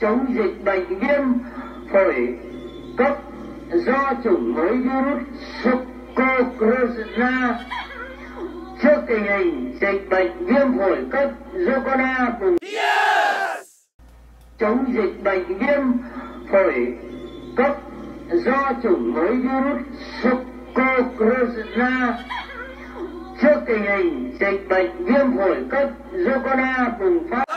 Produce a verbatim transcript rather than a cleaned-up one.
chống dịch bệnh viêm phổi cấp do chủng mới virus corona. Trước tình hình dịch bệnh viêm phổi cấp do corona cùng chống dịch bệnh viêm phổi cấp do chủng mới virus corona. Trước tình hình dịch bệnh viêm phổi cấp do corona bùng phát.